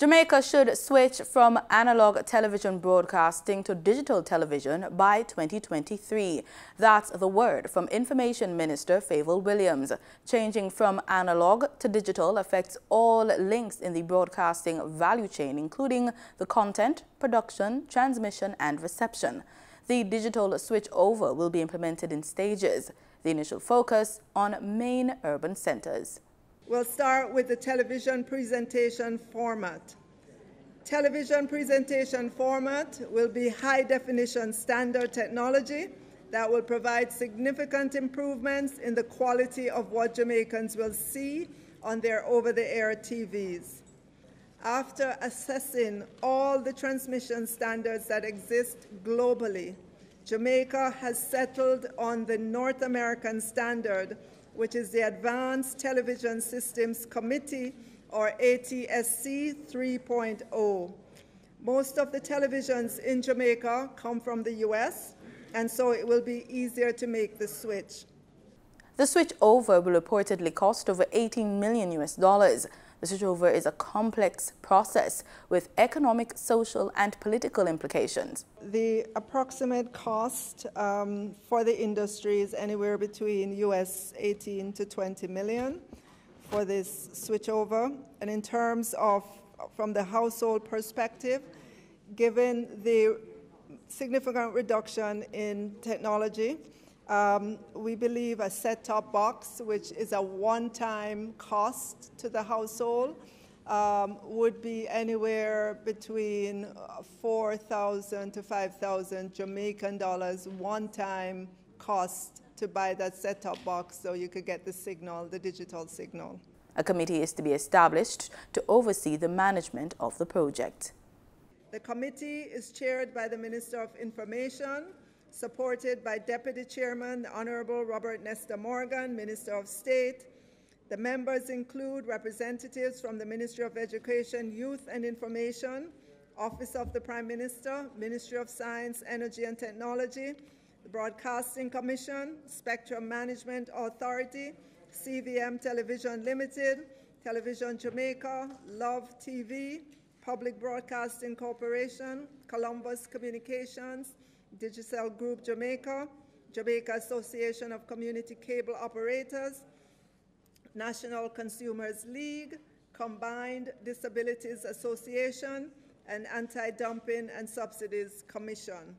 Jamaica should switch from analog television broadcasting to digital television by 2023. That's the word from Information Minister Fayval Williams. Changing from analog to digital affects all links in the broadcasting value chain, including the content, production, transmission and reception. The digital switchover will be implemented in stages. The initial focus on main urban centers. We'll start with the television presentation format. Television presentation format will be high-definition standard technology that will provide significant improvements in the quality of what Jamaicans will see on their over-the-air TVs. After assessing all the transmission standards that exist globally, Jamaica has settled on the North American standard, which is the Advanced Television Systems Committee, or ATSC 3.0. Most of the televisions in Jamaica come from the US, and so it will be easier to make the switch. The switchover will reportedly cost over $18 million. The switchover is a complex process with economic, social, and political implications. The approximate cost for the industry is anywhere between US $18 to $20 million for this switchover. And in terms of, from the household perspective, given the significant reduction in technology, we believe a set-top box, which is a one-time cost to the household, would be anywhere between 4,000 to 5,000 Jamaican dollars one-time cost to buy that set-top box so you could get the signal, the digital signal. A committee is to be established to oversee the management of the project. The committee is chaired by the Minister of Information, supported by Deputy Chairman, the Honorable Robert Nesta Morgan, Minister of State. The members include representatives from the Ministry of Education, Youth and Information, Office of the Prime Minister, Ministry of Science, Energy and Technology, the Broadcasting Commission, Spectrum Management Authority, CVM Television Limited, Television Jamaica, Love TV, Public Broadcasting Corporation, Columbus Communications, Digicel Group Jamaica, Jamaica Association of Community Cable Operators, National Consumers League, Combined Disabilities Association, and Anti-Dumping and Subsidies Commission.